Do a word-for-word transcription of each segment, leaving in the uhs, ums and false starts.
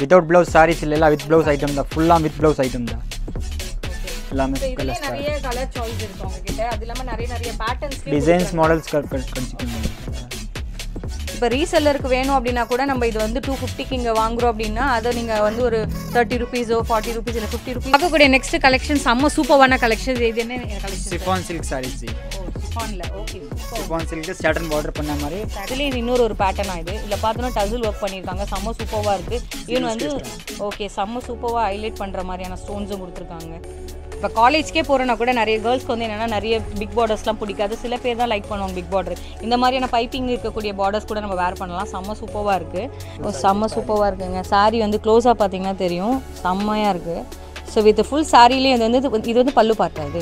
without blouse sarees illa with blouse item da full on with blouse item da எல்லாமே colours நிறைய colour choice இருக்கு உங்ககிட்ட அதிலமா நிறைய நிறைய patterns டிசைன்ஸ் மாடல்ஸ் கண்டுபிடிக்கலாம் இப்ப ரீசெல்லருக்கு வேணும் அப்படினா கூட நம்ம இது வந்து two fifty க்கு இங்க வாங்குறோம் அப்படினா அத நீங்க வந்து ஒரு thirty rupees ஓ forty rupees இல்ல fifty rupees பாக்க கூட நெக்ஸ்ட் கலெக்ஷன் சம்ம சூப்பரான கலெக்ஷன்ஸ் இது என்ன collection chiffon silk sarees ji chiffon ல okay chiffon silk satin border பண்ண மாதிரி அதுல இன்னொரு ஒரு பேட்டர்னா இது இல்ல பார்த்தா டசல் வர்க் பண்ணிருக்காங்க சம்ம சூப்பரா இருக்கு ஈவன் வந்து ஓகே சம்ம சூப்பரா ஹைலைட் பண்ற மாதிரியான ஸ்டோன்ஸ் கொடுத்திருக்காங்க இப்போ காலேஜ்க்கே போகிறோன்னா கூட நிறைய கேர்ள்ஸ்க்கு வந்து என்னென்னா நிறைய பிக் பார்டர்ஸ்லாம் பிடிக்காது சில பேர் தான் லைக் பண்ணுவாங்க பிக் பார்டர் இந்த மாதிரியான பைப்பிங் இருக்கக்கூடிய பார்டர்ஸ் கூட நம்ம வேர் பண்ணலாம் செம்ம சூப்பராக இருக்குது செம்ம சூப்பராக இருக்குங்க சாரீ வந்து க்ளோஸாக பார்த்தீங்கன்னா தெரியும் செம்மையாக இருக்குது ஸோ வித் ஃபுல் சாரீலேயே இது வந்து இது வந்து பல்லு பார்ட்டா இது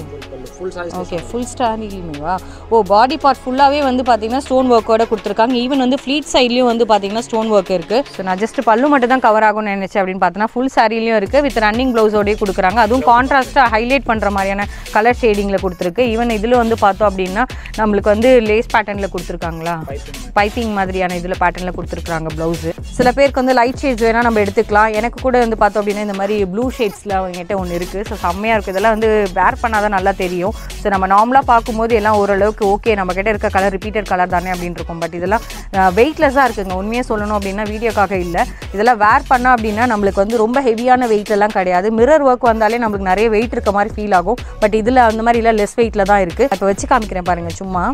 ஓகே ஃபுல் சாரீலேயுமேவா ஓ பாடி பார்ட் ஃபுல்லாகவே வந்து பார்த்தீங்கன்னா ஸ்டோன் ஒர்க்கோட கொடுத்துருக்காங்க ஈவன் வந்து ஃப்ளீட் சைட்லேயும் வந்து பார்த்தீங்கன்னா ஸ்டோன் ஒர்க் இருக்குது ஸோ நான் ஜஸ்ட் பல்லு மட்டும் தான் கவர் ஆகும்னு நினச்சேன் அப்படின்னு பார்த்தீங்கன்னா ஃபுல் சாரீலையும் இருக்குது வித் ரன்னிங் ப்ளவுஸோடய கொடுக்குறாங்க அதுவும் கான்ட்ராஸ்ட்டாக ஹைலைட் பண்ணுற மாதிரியான கலர் ஷேடிங்கில் கொடுத்துருக்கு ஈவன் இதில் வந்து பார்த்தோம் அப்படின்னா நம்மளுக்கு வந்து லேஸ் பேட்டர்னில் கொடுத்துருக்காங்களா பைப்பிங் மாதிரியான இதில் பேட்டர்னில் கொடுத்துருக்காங்க ப்ளவுஸு சில பேருக்கு வந்து லைட் ஷேட்ஸ் வேணால் நம்ம எடுத்துக்கலாம் எனக்கு கூட வந்து பார்த்தோம் அப்படின்னா இந்த மாதிரி ப்ளூ ஷேட்ஸில் என்கிட்ட ஒன்று இருக்குது ஸோ செம்மையாக இருக்குது இதெல்லாம் வந்து வேர் பண்ணால் தான் நல்லா தெரியும் ஸோ நம்ம நார்மலாக பார்க்கும்போது எல்லாம் ஓரளவுக்கு ஓகே நம்மக்கிட்ட இருக்க கலர் ரிப்பீட்டட் கலர் தானே அப்படின்னு இருக்கும் பட் இதெல்லாம் வெயிட்லெஸ்ஸாக இருக்குதுங்க உண்மையாக சொல்லணும் அப்படின்னா வீடியோக்காக இல்லை இதெல்லாம் வேர் பண்ணால் அப்படின்னா நம்மளுக்கு வந்து ரொம்ப ஹெவியான வெயிட்லாம் கிடையாது மிரர் ஒர்க் வந்தாலே நம்மளுக்கு நிறைய வெயிட் இருக்க மாதிரி ஃபீல் ஆகும் பட் இதில் அந்த மாதிரி இல்லை லெஸ் வெயிட்டில் தான் இருக்குது இப்போ வச்சு காமிக்கிறேன் பாருங்கள் சும்மா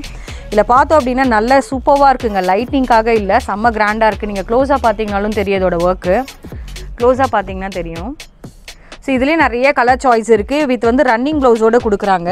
இதில் பார்த்தோம் அப்படின்னா நல்ல சூப்பராக இருக்குங்க லைட்டிங்காக இல்லை செம்ம கிராண்டாக இருக்குது நீங்கள் க்ளோஸாக பார்த்தீங்கனாலும் தெரியும் இதோட ஒர்க்கு க்ளோஸாக பார்த்தீங்கன்னா தெரியும் ஸோ இதுலேயே நிறைய கலர் சாய்ஸ் இருக்குது வித் வந்து ரன்னிங் ப்ளவுஸோடு கொடுக்குறாங்க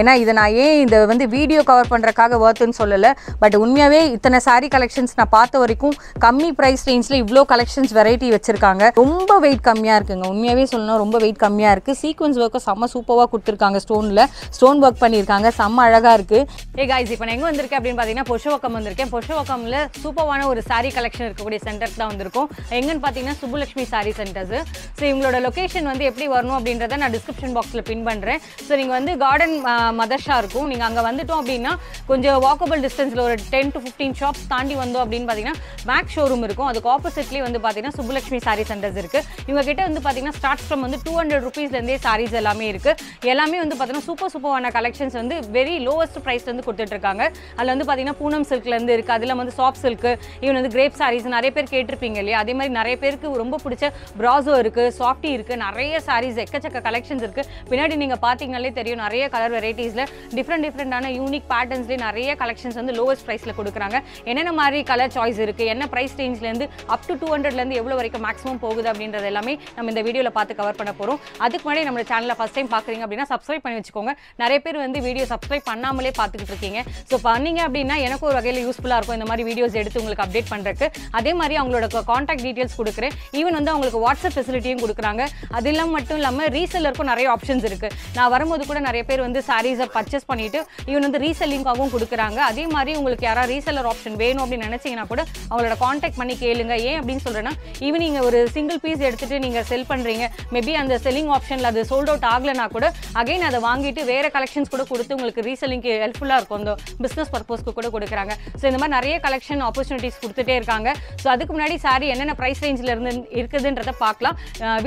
ஏன்னா இதை நான் ஏன் இதை வந்து வீடியோ கவர் பண்ணுறக்காக ஒர்த்துன்னு சொல்லலை பட் உண்மையாகவே இத்தனை சாரீ கலெக்ஷன்ஸ் நான் பார்த்த வரைக்கும் கம்மி ப்ரைஸ் ரேஞ்சில் இவ்வளோ கலெக்ஷன்ஸ் வெரைட்டி வச்சுருக்காங்க ரொம்ப வெயிட் கம்மியாக இருக்குங்க உண்மையாகவே சொல்லணும் ரொம்ப வெயிட் கம்மியாக இருக்குது சீக்வன்ஸ் ஒர்க்கு செம்ம சூப்பராக கொடுத்துருக்காங்க ஸ்டோனில் ஸ்டோன் ஒர்க் பண்ணியிருக்காங்க செம்ம அழகாக இருக்குது ஏ காய்ஸ் இப்போ நான் எங்கே வந்திருக்கேன் அப்படின்னு பார்த்தீங்கன்னா புருஷவக்கம் வந்திருக்கேன் புருஷவக்கமில் சூப்பரான ஒரு சாரீ கலெக்ஷன் இருக்கக்கூடிய சென்டர் தான் வந்திருக்கும் எங்கன்னு பார்த்தீங்கன்னா சுபலக்ஷ்மி சாரீ சென்டர்ஸ் ஸோ இவங்களோட லொக்கேஷன் வந்து எப்படி வரணும் அப்படின்றத நான் டிஸ்கிரிப்ஷன் பாக்ஸில் பின் பண்ணுறேன் ஸோ நீங்கள் வந்து கார்டன் மதர்ஷா இருக்கும் நீங்கள் அங்கே வந்துட்டோம் அப்படின்னா கொஞ்சம் வாக்கபிள் டிஸ்டன்ஸில் ஒரு டென் டு ஃபிஃப்டீன் ஷாப்ஸ் தாண்டி வந்தோம் அப்படின்னு பார்த்தீங்கன்னா மேக் ஷோரூம் இருக்கும் அதுக்கு ஆப்போசிட்லேயே வந்து பார்த்தீங்கன்னா சுபலக்ஷ்மி சாரீ சென்டர்ஸ் இருக்குது இவங்க கிட்ட வந்து பார்த்தீங்கன்னா ஸ்டார்ட் ஃப்ரம் வந்து டூ ஹண்ட்ரட் ருபீஸ்லேருந்தே சாரீஸ் எல்லாமே இருக்குது எல்லாமே வந்து பார்த்தீங்கன்னா சூப்பர் சூப்பரான கலெக்ஷன்ஸ் வந்து வெரி லோவஸ்ட் ப்ரைஸ்லேருந்து கொடுத்துட்ருக்காங்க அதில் வந்து பார்த்தீங்கன்னா பூனம் சில்க்லேருந்து இருக்குது அதில் வந்து சாஃப்ட் சில்க்கு ஈவன் வந்து கிரேப் சாரீஸ் நிறைய பேர் கேட்டிருப்பீங்க இல்லையா அதே மாதிரி நிறைய பேருக்கு ரொம்ப பிடிச்ச பிராசோ இருக்குது சாஃப்டி இருக்குது நிறைய சாரீஸ் எக்கச்சக்க கலெக்ஷன்ஸ் இருக்குது பின்னாடி நீங்கள் பார்த்தீங்கனாலே தெரியும் நிறைய கலர் வெரைட்டிஸில் டிஃப்ரெண்ட் டிஃப்ரெண்டான யூனிக் பேட்டர்ன்ஸ்லேயே நிறைய கலெக்ஷன்ஸ் வந்து லோவஸ்ட் ப்ரைஸில் கொடுக்குறாங்க என்னென்ன மாதிரி கலர் சாய்ஸ் இருக்குது என்ன ப்ரைஸ் ரேஞ்ச்லேருந்து அப் டு டூ ஹண்ட்ரட்லேருந்து எவ்வளோ வரைக்கும் மேக்ஸிமம் போகுது அப்படின்றது எல்லாமே நம்ம இந்த வீடியோவில் பார்த்து கவர் பண்ண போகிறோம் அதுக்கு முன்னாடி நம்ம சேனலில் ஃபஸ்ட் டைம் பார்க்குறீங்க அப்படின்னா சப்ஸ்கிரைப் பண்ணி வச்சுக்கோங்க நிறைய பேர் வந்து வீடியோ சப்ஸ்கிரைப் பண்ணாமலே பார்த்துக்கிட்டு இருக்கீங்க ஸோ பண்ணீங்க அப்படின்னா எனக்கு ஒரு வகையில் யூஸ்ஃபுல்லாக இருக்கும் இந்த மாதிரி வீடியோஸ் எடுத்து உங்களுக்கு அப்டேட் பண்ணுறதுக்கு அதே மாதிரி அவங்களோட கான்டாக்ட் டீட்டெயில்ஸ் கொடுக்குறேன் ஈவன் வந்து அவங்களுக்கு வாட்ஸ்அப் ஃபெசிலிட்டியும் கொடுக்குறாங்க அதெல்லாம் மட்டும் இல்லாமல் ரீசெல்லருக்கும் நிறைய ஆப்ஷன்ஸ் இருக்குது நான் வரும்போது கூட நிறைய பேர் வந்து சாரீஸை பர்ச்சேஸ் பண்ணிவிட்டு இவன் வந்து ரீசெல்லிங்காகவும் கொடுக்குறாங்க அதே மாதிரி உங்களுக்கு யாராவது ரீசெல்லர் ஆப்ஷன் வேணும் அப்படின்னு நினச்சிங்கன்னா கூட அவங்களோட காண்டாக்ட் பண்ணி கேளுங்க ஏன் அப்படின்னு சொல்கிறேன்னா ஈவன் நீங்கள் ஒரு சிங்கிள் பீஸ் எடுத்துகிட்டு நீங்கள் செல் பண்ணுறீங்க மேபி அந்த செல்லிங் ஆப்ஷனில் அது சோல்ட் அவுட் ஆகலைன்னா கூட அகைன் அதை வாங்கிட்டு வேறு கலெக்ஷன்ஸ் கூட கொடுத்து உங்களுக்கு ரீசெல்லிங்க்கு ஹெல்ப்ஃபுல்லாக இருக்கும் அந்த பிஸ்னஸ் பர்பஸ்க்கு கூட கொடுக்குறாங்க ஸோ இந்த மாதிரி நிறைய கலெக்ஷன் ஆப்பர்ச்சுனிட்டிஸ் கொடுத்துட்டே இருக்காங்க ஸோ அதுக்கு முன்னாடி சாரி என்னென்ன ப்ரைஸ் ரேஞ்சில் இருந்து இருக்குதுன்றதை பார்க்கலாம்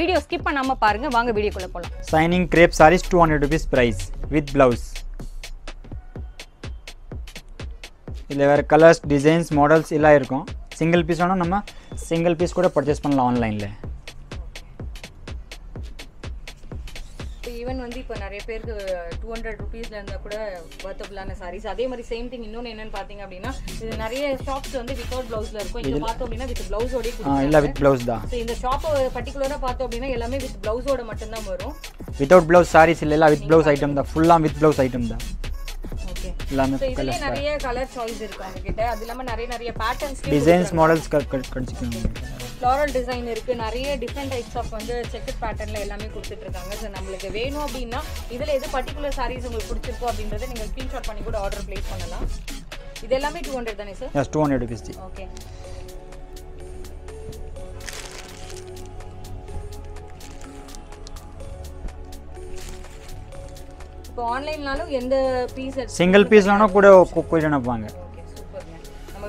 வீடியோ ஸ்கிப் பண்ணாமல் பாருங்க வாங்க வீடியோக்குள்ள போலாம் shining crepe sarees two hundred rupees price with blouse இதுல வேற கலர்ஸ் டிசைன்ஸ் மாடல்ஸ் எல்லாம் இருக்கும் சிங்கிள் பீஸ் வேணா நம்ம சிங்கிள் பீஸ் கூட பர்ச்சேஸ் பண்ணலாம் ஆன்லைன்ல ஈவன் வந்து இப்போ நிறைய பேருக்கு டூ ஹண்ட்ரட் ருபீஸில் இருந்தால் கூட வர்த்தபுளான சாரீஸ் அதே மாதிரி சேம் திங் இன்னொன்று என்னென்னு பார்த்தீங்க அப்படின்னா இது நிறைய ஷாப்ஸ் வந்து வித்வுட் ப்ளவுஸில் இருக்கும் இங்கே பார்த்தோம் அப்படின்னா வித் ப்ளவுஸோடய இல்லை வித் ப்ளவுஸ் தான் ஸோ இந்த ஷாப்பை பர்டிகுலராக பார்த்தோம் அப்படின்னா எல்லாமே வித் ப்ளவுஸோட மட்டும்தான் வரும் வித்வுட் ப்ளவுஸ் சாரீஸ் இல்லைல்ல வித் ப்ளவுஸ் ஐட்டம் தான் ஃபுல்லாக வித் ப்ளவுஸ் ஐட்டம் தான் ஓகே எல்லாமே கலர்ஸ் நிறைய கலர் சாய்ஸ் இருக்கு உங்ககிட்ட அதிலமா நிறைய நிறைய பேட்டர்ன்ஸ் டிசைன்ஸ் மாடல்ஸ் கண்டுபிடிக்கலாம் ஃப்ளாரல் டிசைன் இருக்குது நிறைய டிஃப்ரெண்ட் டைப்ஸ் ஆஃப் வந்து செக்கட் பேட்டர்னில் எல்லாமே கொடுத்துட்ருக்காங்க ஸோ நம்மளுக்கு வேணும் அப்படின்னா இதில் எது பர்டிகுலர் சாரீஸ் உங்களுக்கு பிடிச்சிருக்கோ அப்படின்றத நீங்கள் ஸ்க்ரீன்ஷாட் பண்ணி கூட ஆர்டர் ப்ளேஸ் பண்ணலாம் இது எல்லாமே டூ ஹண்ட்ரட் தானே sir yes two hundred rupees okay இப்போ ஆன்லைன்னாலும் எந்த பீஸ் சிங்கிள் பீஸ்னாலும் கூட போயிட்டு அனுப்புவாங்க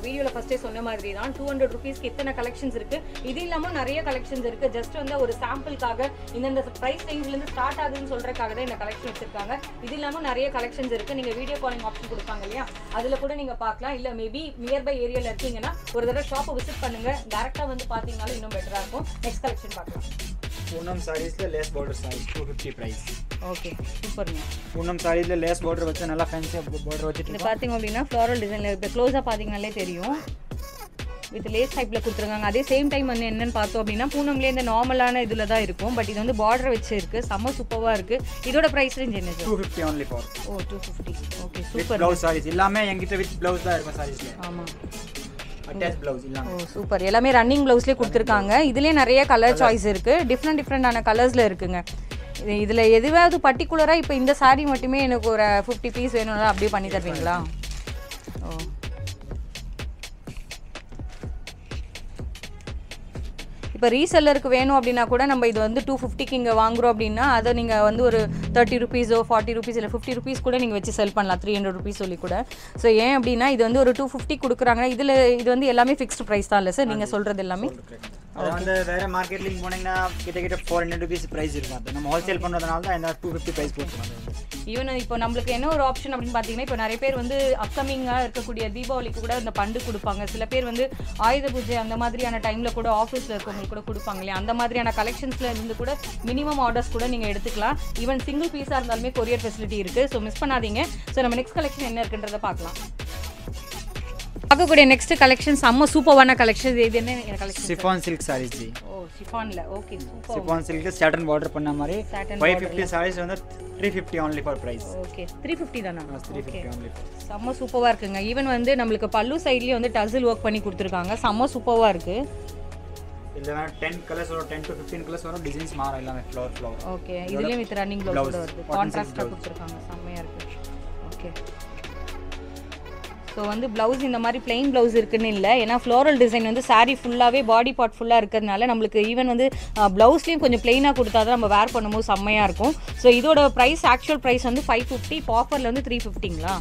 वीडियो फर्स्टे सोन्ना मादिरी दान टू हंड्रेड रुपीस की इतना कलेक्शन्स इरुक्कु इदु इल्लामा नरिया कलेक्शन्स इरुक्कु जस्ट वंदा ओरु सैंपलुकाग इंद प्राइस रेंजல இருந்து ஸ்டார்ட் ஆகுதுன்னு சொல்றதுக்காக தான் இந்த கலெக்ஷன் வச்சிருக்காங்க. இது இல்லாம நிறைய கலெக்ஷன்ஸ் இருக்கு. நீங்க வீடியோ காலிங் ஆப்ஷன் கொடுப்பாங்க இல்லையா, அதுல கூட நீங்க பார்க்கலாம். இல்ல மேபி நியர் பை ஏரியால இருக்கீங்கனா ஒரு தடவை ஷாப்பை விசிட் பண்ணுங்க. டைரக்ட்டா வந்து பாத்தீங்கனால இன்னும் பெட்டரா இருக்கும். நெக்ஸ்ட் கலெக்ஷன் பார்க்கலாம். Poonam sarees lace border size two fifty price. Okay super new Poonam sarees lace border வச்ச நல்ல ஃபேன்சி बॉर्डर வச்சிட்டு இந்த பாத்தீங்க அப்படினா ஃப்ளோரல் டிசைன்ல இருக்கு. க்ளோஸா பாத்தீங்கனாலே தெரியும் வித் லேஸ் டைப்ல குடுத்துறாங்க. அதே சேம் டைம் வந்து என்னன்னு பார்த்தோம் அப்படினா பூனம்ல இந்த நார்மலான இதுல தான் இருக்கும். பட் இது வந்து border வச்ச இருக்கு. சம சூப்பரா இருக்கு. இதோட பிரைஸ் ரேஞ்ச் என்ன? Two fifty only for. O two fifty. Okay super. Blouse saris எல்லாமே என்கிட்ட வித் ப்ளவுஸ் தான் இருக்கும் சாரீஸ்ல. ஆமா अटैच ब्लाउज इल्लामे ओ सुपर எல்லாமே ரன்னிங் ब्लाउஸ்லயே கொடுத்திருக்காங்க. இதுலயே நிறைய கலர் சாய்ஸ் இருக்கு. டிஃபரண்ட் டிஃபரண்டான கலர்ஸ்ல இருக்குங்க. இதுல எதுவாவது பர்టిక్యులரா இப்ப இந்த saree மட்டுமே எனக்கு ஒரு फिफ्टी பீஸ் வேணும்னா அப்படியே பண்ணி தருவீங்களா? ஓ இப்ப ரீசெல்லருக்கு வேணும் அப்படினா கூட நம்ம இது வந்து टू फिफ्टी க்கு இங்க வாங்குறோம் அப்படினா அத நீங்க வந்து ஒரு thirty rupees or forty rupees இல்ல फिफ्टी rupees கூட நீங்க வெச்சு செல் பண்ணலாம். थ्री हंड्रेड rupees சொல்லி கூட. சோ ஏன் அப்படினா இது வந்து ஒரு टू फिफ्टी குடுக்குறாங்க. இதுல இது வந்து எல்லாமே ஃபிக்ஸ்ட் பிரைஸ் தான் இல்ல சார் நீங்க சொல்றது எல்லாமே. அந்த வேற மார்க்கெட்லிங் போனீங்கனா கிட்ட கிட்ட फोर हंड्रेड rupees பிரைஸ் இருக்கும். அது நம்ம ஹோல்சேல் பண்றதனால தான் இந்த टू फिफ्टी பிரைஸ் போட்டுருக்காங்க. ஈவன் இப்போ நமக்கு என்ன ஒரு ஆப்ஷன் அப்படினு பாத்தீங்கன்னா இப்போ நிறைய பேர் வந்து அப்கமிங்கா இருக்கக்கூடிய தீபாவளிக்கு கூட இந்த பண்டு கொடுப்பாங்க. சில பேர் வந்து ஆயுத பூஜை அந்த மாதிரியான டைம்ல கூட ஆஃபீஸ்ல இருக்கவங்களுக்கு கூட கொடுப்பாங்களே, அந்த மாதிரியான கலெக்ஷன்ஸ்ல இருந்து கூட மினிமம் ஆர்டர்ஸ் கூட நீங்க எடுத்துக்கலாம். ஈவன் சிங்கிள் பீஸா இருந்தாலுமே கொரியர் ஃபெசிலிட்டி இருக்கு. ஸோ மிஸ் பண்ணாதீங்க. ஸோ நம்ம நெக்ஸ்ட் கலெக்ஷன் என்ன இருக்குன்றதை பார்க்கலாம். பார்க்கக்கூடிய நெக்ஸ்ட் கலெக்ஷன் செம்ம சூப்பரான கலெக்ஷன். இது என்ன collection? Chiffon silk sarees ji. ஓ சிஃபான்ல. Okay super. Chiffon silk satin border பண்ண மாதிரி फाइव फिफ्टी சாரீஸ் வந்து three fifty only for price. Okay three fifty தானா? Three fifty only. செம்ம சூப்பரா இருக்குங்க. ஈவன் வந்து நமக்கு பல்லு சைடுலயே வந்து டசல் வர்க் பண்ணி கொடுத்திருக்காங்க. செம்ம சூப்பரா இருக்கு. இதுல टेन கலர்ஸ் ஒரு टेन टू फिफ्टीन கலர்ஸ் வர டிசைன்ஸ் மாற எல்லாமே ஃப்ளவர் ஃப்ளவர். ஓகே இதுலயே வித் ரன்னிங் ப்ளவுஸ் வருது. கான்ட்ராஸ்டா கொடுத்திருக்காங்க. செம்மையா இருக்கு. ஓகே ஸோ வந்து ப்ளவுஸ் இந்த மாதிரி பிளெயின் ப்ளவுஸ் இருக்குன்னு இல்லை. ஏன்னா ஃப்ளோரல் டிசைன் வந்து சாரீ ஃபுல்லாகவே பாடி பார்ட் ஃபுல்லாக இருக்கிறதுனால நம்மளுக்கு ஈவன் வந்து ப்ளவுஸ்லேயும் கொஞ்சம் பிளெயினாக கொடுத்தா தான் நம்ம வேர் பண்ணும்போது செம்மையாக இருக்கும். ஸோ இதோட ப்ரைஸ் ஆக்சுவல் ப்ரைஸ் வந்து ஃபைவ் ஃபிஃப்டி இப்போ ஆஃபரில் வந்து த்ரீ ஃபிஃப்டிங்களா?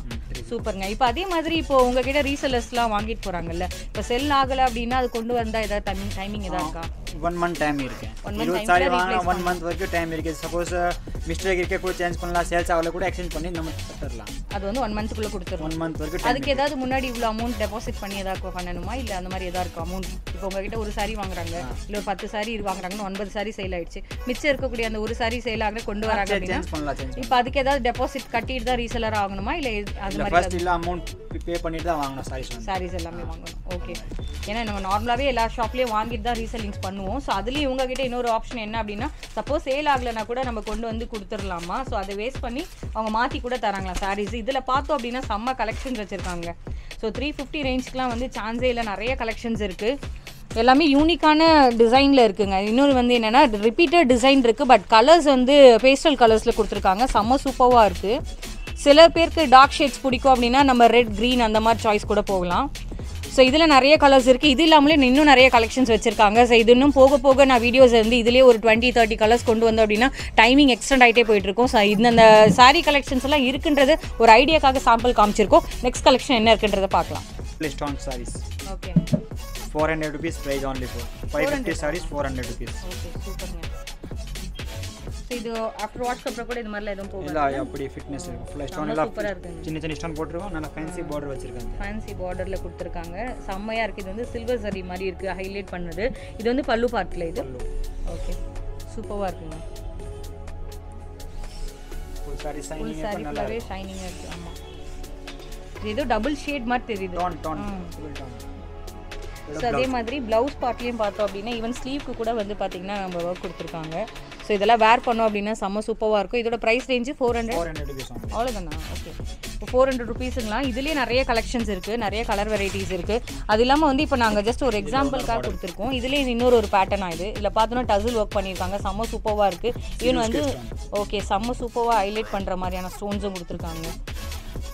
சூப்பருங்க. இப்போ அதே மாதிரி இப்போ உங்ககிட்ட ரீசெல்லர்ஸ்லாம் வாங்கிட்டு போகிறாங்கல்ல, இப்போ செல் ஆகலை அப்படின்னா அது கொண்டு வந்தால் ஏதாவது டைமிங் டைமிங் எதாவது இருக்கா? वन मंथ टाइम இருக்கு. वन मंथ சாரி வாங்க वन मंथ வரைக்கும் டைம் இருக்கு. சப்போஸ் மிஸ்டேக் இருக்கே கூட சேஞ்ச் பண்ணலாம். சேல்ஸ் ஆகல கூட எக்ஸ்சேஞ்ச் பண்ணி நம்ம தரலாம். அது வந்து वन मंथ குள்ள கொடுத்துறோம். वन मंथ வரைக்கும். அதுக்கு ஏதாவது முன்னாடி இவ்ளோ அமௌண்ட் டெபாசிட் பண்ணி ஏதாவது பண்ணனுமா இல்ல அந்த மாதிரி ஏதாவது இருக்கா அமௌண்ட்? இப்போ உங்ககிட்ட ஒரு சாரி வாங்குறாங்க இல்ல ஒரு टेन சாரி வாங்குறாங்கன்னு नाइन சாரி சேல் ஆயிடுச்சு. மிச்சம் இருக்க கூடிய அந்த ஒரு சாரி சேல் ஆகற கொண்டு வராங்க அப்படினா சேஞ்ச் பண்ணலாம். சேஞ்ச் இப்போ அதுக்கு ஏதாவது டெபாசிட் கட்டிட்டு தான் ரீசெல்லர் ஆகணுமா இல்ல அது மாதிரி ஃபர்ஸ்ட் இல்ல அமௌண்ட் பே பண்ணிட்டு தான் வாங்குற சாரி சாரி எல்லாமே வாங்கணும். ஓகே ஏனா நம்ம நார்மலாவே எல்லா ஷாப்லயே வாங்கிட்டு தான் ரீசெல்லிங்ஸ் பண்ணு. சோ அதுலயே உங்க கிட்ட இன்னொரு ஆப்ஷன் என்ன அப்படினா சப்போஸ் சேல் ஆகலனா கூட நம்ம கொண்டு வந்து கொடுத்துறலாமா? சோ அதை வேஸ்ட் பண்ணி அவங்க மாத்தி கூட தராங்களா சாரீஸ்? இதுல பார்த்தோம் அப்படினா செம்ம கலெக்ஷன்ஸ் வச்சிருக்காங்க. சோ थ्री फिफ्टी ரேஞ்ச்க்குலாம் வந்து சான்ஸே இல்ல. நிறைய கலெக்ஷன்ஸ் இருக்கு. எல்லாமே யூனிக்கான டிசைன்ல இருக்குங்க. இன்னொரு வந்து என்னன்னா ரிப்பீட்டட் டிசைன் இருக்கு. பட் கலர்ஸ் வந்து பேஸ்டல் கலர்ஸ்ல கொடுத்திருக்காங்க. செம்ம சூப்பரா இருக்கு. சில பேருக்கு டார்க் ஷேட்ஸ் பிடிக்கும் அப்படினா நம்ம ரெட் green அந்த மாதிரி சாய்ஸ் கூட போகலாம். ஸோ இதில் நிறைய கலர்ஸ் இருக்குது. இது இல்லாமலே இன்னும் நிறைய கலெக்ஷன்ஸ் வச்சுருக்காங்க. ஸோ இது இன்னும் போக போக நான் வீடியோஸ் வந்து இதிலே ஒரு டுவெண்ட்டி தேர்ட்டி கலர்ஸ் கொண்டு வந்தோம் அப்படின்னா டைமிங் எக்ஸ்டெண்ட் ஆகிட்டே போயிட்டுருக்கும். ஸோ இந்தந்த சாரீ கலெக்ஷன்ஸ் எல்லாம் இருக்குன்றது ஒரு ஐடியாக்காக சாம்பிள் காமிச்சிருக்கோம். நெக்ஸ்ட் கலெக்ஷன் என்ன இருக்குன்றதை பார்க்கலாம். லிஸ்டான் sarees. Okay four hundred rupees price only for five fifty sarees four hundred rupees. Okay சூப்பர்ங்க. இது ஆஃப்டர் வாஷ் அப்புறம் கூட இந்த மாதிரி எதுவும் போகாது இல்ல. அப்படியே ஃபிட்னஸ் இருக்கு. ஃபுல்லா ஸ்டோன் எல்லாம் சூப்பரா இருக்கு. சின்ன சின்ன ஸ்டோன் போட்டுருவோம். நல்ல ஃபேன்சி border வச்சிருக்காங்க. ஃபேன்சி borderல கொடுத்திருக்காங்க. செம்மையா இருக்கு. இது வந்து silver saree மாதிரி இருக்கு. ஹைலைட் பண்ணது. இது வந்து பல்லு பார்ட்ல இது. ஓகே சூப்பரா இருக்குங்க. ஃபுல் saree shining ஆ நல்லா இருக்கு. ஃபுல் saree shining ஆ இருக்கு. ஆமா இது டபுள் ஷேட் மாதிரி தெரியுது. Don tan full tan. So அதே மாதிரி ப்ளவுஸ் பார்ட்லயும் பார்த்தோம் அப்படினா ஈவன் ஸ்லீவ்க்கு கூட வந்து பாத்தீங்கன்னா நம்ம வர்க் கொடுத்திருக்காங்க. சோ இதெல்லாம் வேர் பண்ணோம் அப்படினா செம சூப்பரா இருக்கும். இதோட price range four hundred four hundred அவ்வளவுதானா? ஓகே फोर हंड्रेड ரூபீஸ்ங்களா? இதுலயே நிறைய கலெக்ஷன்ஸ் இருக்கு. நிறைய கலர் வெரைட்டிஸ் இருக்கு. அது இல்லாம வந்து இப்போ நாங்க ஜஸ்ட் ஒரு எக்ஸாம்பிள்காக கொடுத்திருக்கோம். இதுலயே இன்னொரு ஒரு பேட்டர்ன் ஆயிடு இல்ல பார்த்தோம்னா டசல் வர்க் பண்ணிருக்காங்க. செம சூப்பரா இருக்கு. ஈவன் வந்து ஓகே செம சூப்பரா ஹைலைட் பண்ற மாதிரியான ஸ்டோன்ஸும் கொடுத்திருக்காங்க.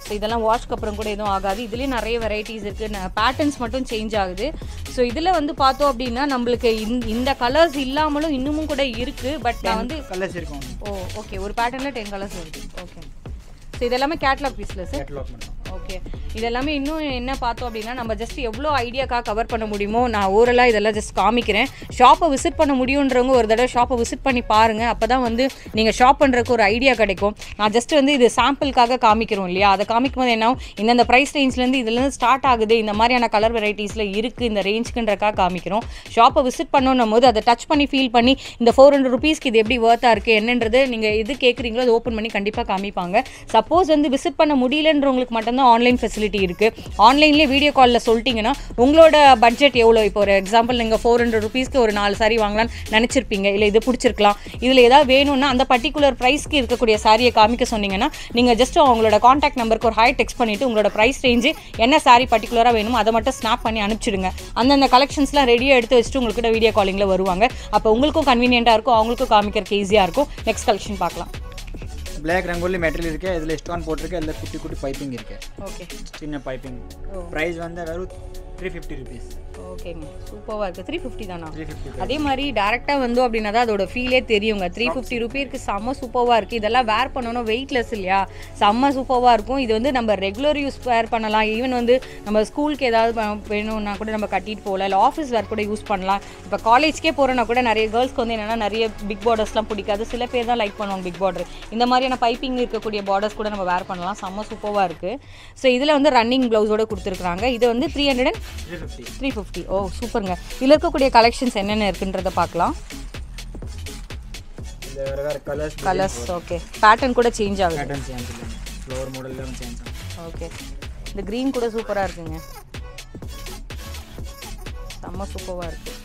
ஸோ இதெல்லாம் வாஷ்க்கு அப்புறம் கூட எதுவும் ஆகாது. இதுலேயே நிறைய வெரைட்டிஸ் இருக்குது. பேட்டர்ன்ஸ் மட்டும் சேஞ்ச் ஆகுது. ஸோ இதில் வந்து பார்த்தோம் அப்படின்னா நம்மளுக்கு இந்த கலர்ஸ் இல்லாமலும் இன்னமும் கூட இருக்குது. பட் நான் வந்து கலர்ஸ் இருக்கும். ஓ ஓகே ஒரு பேட்டர்னில் टेन கலர்ஸ் இருக்குது. ஓகே ஸோ இதெல்லாமே கேட்லாக் பீஸில் சார். ஓகே ஓகே இது எல்லாமே இன்னும் என்ன பார்த்தோம் அப்படினா நம்ம ஜஸ்ட் எவ்வளவு ஐடியாக்கா கவர் பண்ண முடியுமோ நான் ஓரலா இதெல்லாம் ஜஸ்ட் காமிக்கிறேன். ஷாப்பை விசிட் பண்ண முடியும்ன்றவங்க ஒரு தடவை ஷாப்பை விசிட் பண்ணி பாருங்க, அப்பதான் வந்து நீங்க ஷாப் பண்றதுக்கு ஒரு ஐடியா கிடைக்கும். நான் ஜஸ்ட் வந்து இது சாம்பிளுக்காக காமிக்கிறோம் இல்லையா, அதை காமிக்கும்போது என்ன இந்த பிரைஸ் ரேஞ்ச்ல இருந்து இதுல இருந்து ஸ்டார்ட் ஆகுது, இந்த மாதிரியான கலர் வெரைட்டிஸ்ல இருக்கு இந்த ரேஞ்சுக்குன்றக்காக காமிக்கிறோம். ஷாப்பை விசிட் பண்ணணும் போது அதை டச் பண்ணி ஃபீல் பண்ணி இந்த ஃபோர் ஹண்ட்ரட் ருபீஸ்க்கு இது எப்படி ஒர்த்தா இருக்கு என்னன்றது நீங்க இது கேட்குறீங்களோ அது ஓப்பன் பண்ணி கண்டிப்பாக காமிப்பாங்க. சப்போஸ் வந்து விசிட் பண்ண முடியலன்றவங்களுக்கு மட்டும்தான் ஆன்லைன் ஃபெசிலிட்டி இருக்குது. ஆன்லைன்லேயே வீடியோ காலில் சொல்லிட்டிங்கன்னா உங்களோட பட்ஜெட் எவ்வளோ, இப்போ ஒரு எக்ஸாம்பிள் நீங்கள் ஃபோர் ஹண்ட்ரட் ருபீஸ்க்கு ஒரு நாலு சாரி வாங்கலான்னு நினச்சிருப்பீங்க, இல்லை இது பிடிச்சிருக்கலாம், இதில் ஏதாவது வேணும்னா அந்த பர்டிகுலர் ப்ரைஸ்க்கு இருக்கக்கூடிய சாரியை காமிக்க சொன்னீங்கன்னா நீங்கள் ஜஸ்ட் அவங்களோட காண்டாக்ட் நம்பருக்கு ஒரு ஹாய் டெக்ஸ்ட் பண்ணிவிட்டு உங்களோட ப்ரைஸ் ரேஞ்சு என்ன சாரி பர்டிகுலராக வேணுமோ அதை மட்டும் ஸ்னாப் பண்ணி அனுப்பிச்சிடுங்க. அந்தந்த கலெக்ஷன்ஸ்லாம் ரெடியாக எடுத்து வச்சுட்டு உங்கள்கிட்ட வீடியோ காலிங்கில் வருவாங்க. அப்போ உங்களுக்கும் கன்வீனியண்ட்டாக இருக்கும், அவங்களுக்கும் காமிக்கிறதுக்கு ஈஸியாக இருக்கும். நெக்ஸ்ட் கலெக்ஷன் பார்க்கலாம். ब्लैक रंगोली मेटेरियल इरुके इदला स्टोन पोट्टिरुके इदला कुट्टी कुट्टी पाइपिंग इरुके ओके சின்ன पाइपिंग प्राइस வந்து வெறும் three fifty rupees ஓகேங்க சூப்பரா இருக்கு. three fifty தானா? அதே மாதிரி डायरेक्टली வந்து அப்படினா தான் அதோட ஃபீலே தெரியும்ங்க. three fifty ரூபாய்க்கு செம சூப்பரா இருக்கு. இதெல்லாம் வேர் பண்ணனும், வெயிட்லெஸ் இல்லையா, செம சூப்பரா இருக்கும். இது வந்து நம்ம ரெகுலர் யூஸ் வேர் பண்ணலாம், ஈவன் வந்து நம்ம ஸ்கூலுக்கு ஏதாவது வேணும்னா கூட நம்ம கட்டிட்டு போகலாம், இல்ல ஆபீஸ் வேர் கூட யூஸ் பண்ணலாம். இப்போ காலேஜ்க்கே போறேன்னா கூட நிறைய गर्ल्सக்கு வந்து என்னன்னா நிறைய பிக் பார்டர்ஸ்லாம் பிடிக்காது, சில பேர் தான் லைக் பண்ணுவாங்க பிக் பார்டர். இந்த மாதிரியான பைப்பிங் இருக்கக்கூடிய பார்டர்ஸ் கூட நம்ம வேர் பண்ணலாம், செம சூப்பரா இருக்கு. சோ இதுல வந்து ரன்னிங் ப்ளவுஸோட கொடுத்திருக்காங்க. இது வந்து three hundred and three fifty. ஓ சூப்பர்ங்க. இதுல இருக்கக்கூடிய கலெக்ஷன்ஸ் என்னென்ன இருக்குன்றத பார்க்கலாம். இதுல வேற கலர்ஸ் கலர்ஸ் ஓகே பேட்டர்ன் கூட சேஞ்ச் ஆகுது, பேட்டர்ன் சேஞ்ச் ஆகுது, ஃப்ளோர் மாடல்லாம் சேஞ்ச் ஆகும். ஓகே இந்த கிரீன் கூட சூப்பரா இருக்குங்க, செம சூப்பரா இருக்கு.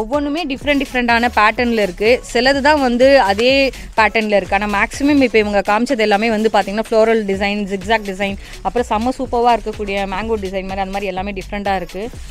ஒவ்வொன்றுமே டிஃப்ரெண்ட் டிஃப்ரெண்டான பேட்டர்னில் இருக்குது, சிலது தான் வந்து அதே பேட்டர்னில் இருக்குது. ஆனால் மேக்ஸிமம் இப்போ இவங்க காமிச்சது எல்லாமே வந்து பார்த்திங்கன்னா ஃப்ளோரல் டிசைன், ஜிக்ஸாக் டிசைன், அப்புறம் செம்ம சூப்பராக இருக்கக்கூடிய மேங்கோ டிசைன் மாதிரி அந்த மாதிரி எல்லாமே டிஃப்ரெண்ட்டாக இருக்குது.